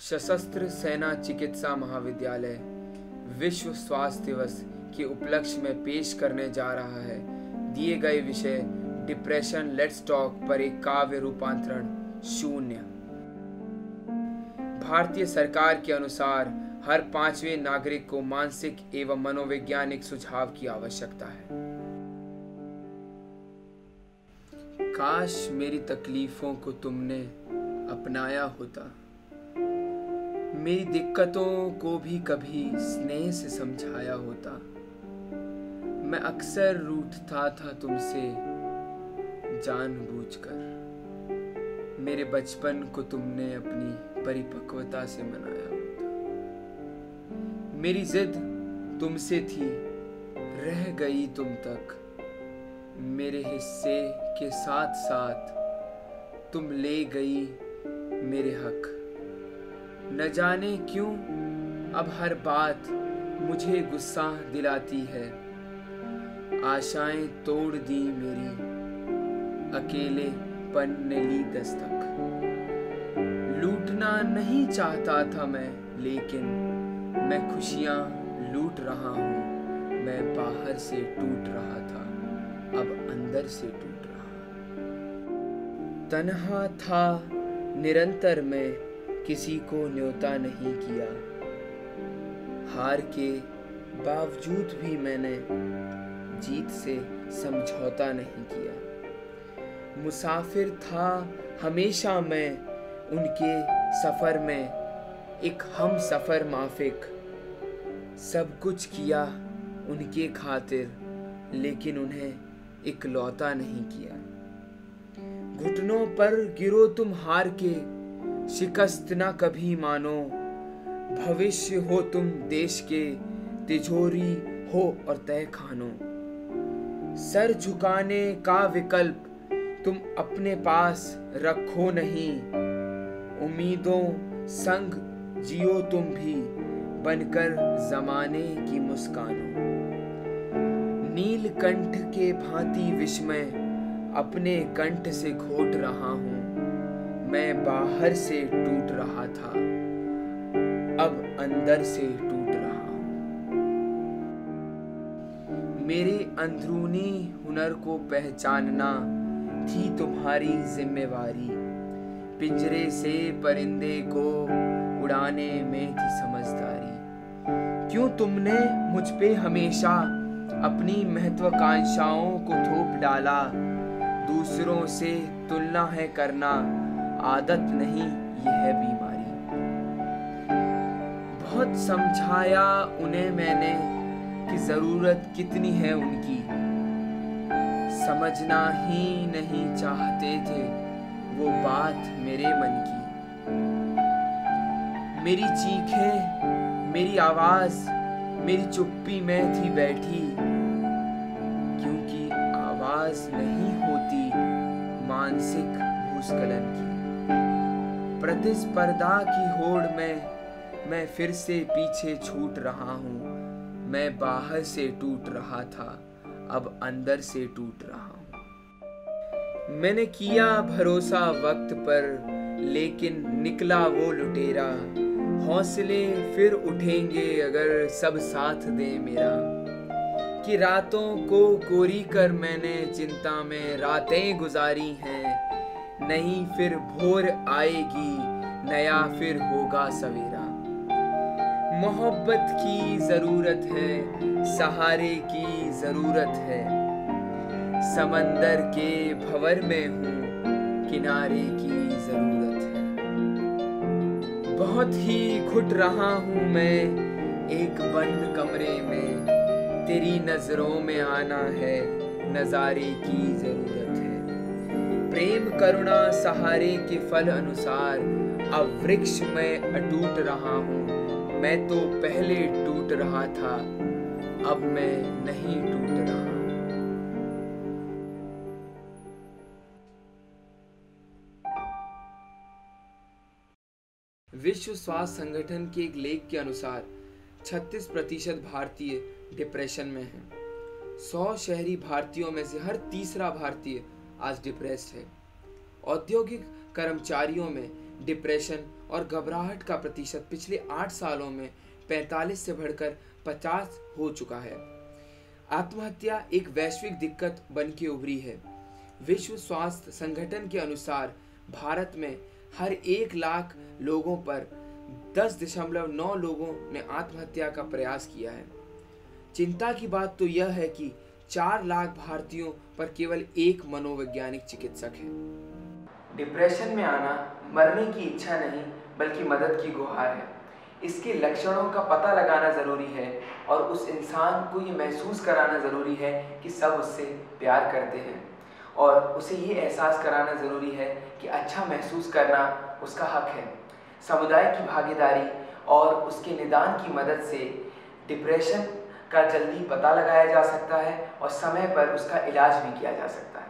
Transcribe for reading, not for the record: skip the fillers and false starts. सशस्त्र सेना चिकित्सा महाविद्यालय विश्व स्वास्थ्य दिवस के उपलक्ष्य में पेश करने जा रहा है। दिए गए विषय डिप्रेशन लेट्स टॉक पर एक काव्य रूपांतरण शून्य। भारतीय सरकार के अनुसार हर 5वें नागरिक को मानसिक एवं मनोवैज्ञानिक सुझाव की आवश्यकता है। काश मेरी तकलीफों को तुमने अपनाया होता, मेरी दिक्कतों को भी कभी स्नेह से समझाया होता। मैं अक्सर रूठता था तुमसे जानबूझकर, मेरे बचपन को तुमने अपनी परिपक्वता से मनाया होता। मेरी जिद तुमसे थी, रह गई तुम तक, मेरे हिस्से के साथ साथ तुम ले गई मेरे हक। न जाने क्यों अब हर बात मुझे गुस्सा दिलाती है, आशाएं तोड़ दी मेरी, अकेलेपन ने ली दस्तक। लूटना नहीं चाहता था मैं, लेकिन मैं खुशियां लूट रहा हूँ। मैं बाहर से टूट रहा था, अब अंदर से टूट रहा। तन्हा था निरंतर मैं, किसी को न्योता नहीं किया। हार के बावजूद भी मैंने जीत से समझौता नहीं किया। मुसाफिर था हमेशा मैं, उनके सफ़र में एक हम सफ़र माफिक। सब कुछ किया उनके खातिर, लेकिन उन्हें इकलौता नहीं किया। घुटनों पर गिरो तुम हार के, शिकस्त ना कभी मानो। भविष्य हो तुम देश के, तिजोरी हो और तय खानो। सर झुकाने का विकल्प तुम अपने पास रखो नहीं। उम्मीदों संग जियो तुम भी, बनकर जमाने की मुस्कानो। नीलकंठ के भांति विस्मय अपने कंठ से घोट रहा हूँ। मैं बाहर से टूट रहा था, अब अंदर से टूट रहा हूँ। मेरे अंदरूनी हुनर को पहचानना थी तुम्हारी जिम्मेवारी। पिंजरे से परिंदे को उड़ाने में थी समझदारी। क्यों तुमने मुझ पे हमेशा अपनी महत्वाकांक्षाओं को थोप डाला। दूसरों से तुलना है करना, आदत नहीं यह है बीमारी। बहुत समझाया उन्हें मैंने कि जरूरत कितनी है उनकी। समझना ही नहीं चाहते थे वो बात मेरे मन की। मेरी चीखें, मेरी आवाज, मेरी चुप्पी में थी बैठी। क्योंकि आवाज नहीं होती मानसिक भूस्खलन की। प्रतिस्पर्धा की होड़ में मैं फिर से पीछे छूट रहा हूँ। मैं बाहर से टूट रहा था, अब अंदर से टूट रहा हूँ। मैंने किया भरोसा वक्त पर, लेकिन निकला वो लुटेरा। हौसले फिर उठेंगे अगर सब साथ दे मेरा। कि रातों को गोरी कर मैंने चिंता में रातें गुजारी हैं। नहीं फिर भोर आएगी, नया फिर होगा सवेरा। मोहब्बत की जरूरत है, सहारे की जरूरत है। समंदर के भंवर में हूँ, किनारे की जरूरत है। बहुत ही घुट रहा हूँ मैं एक बंद कमरे में। तेरी नजरों में आना है, नजारे की जरूरत है। प्रेम करुणा सहारे के फल अनुसार अब वृक्ष में अटूट रहा हूँ। मैं तो पहले टूट रहा था, अब मैं नहीं टूट रहा। विश्व स्वास्थ्य संगठन के एक लेख के अनुसार 36% भारतीय डिप्रेशन में हैं। 100 शहरी भारतीयों में से हर तीसरा भारतीय आज डिप्रेस्ड है। औद्योगिक कर्मचारियों में डिप्रेशन और घबराहट का प्रतिशत पिछले 8 सालों में 45 से बढ़कर 50 हो चुका है। आत्महत्या एक वैश्विक दिक्कत बनकर उभरी है। विश्व स्वास्थ्य संगठन के अनुसार भारत में हर 1 लाख लोगों पर 10.9 लोगों ने आत्महत्या का प्रयास किया है। चिंता की बात तो यह है कि 4 लाख भारतीयों पर केवल 1 मनोवैज्ञानिक चिकित्सक है। डिप्रेशन में आना मरने की इच्छा नहीं बल्कि मदद की गुहार है। इसके लक्षणों का पता लगाना जरूरी है और उस इंसान को ये महसूस कराना जरूरी है कि सब उससे प्यार करते हैं और उसे ये एहसास कराना ज़रूरी है कि अच्छा महसूस करना उसका हक है। समुदाय की भागीदारी और उसके निदान की मदद से डिप्रेशन का जल्दी पता लगाया जा सकता है और समय पर उसका इलाज भी किया जा सकता है।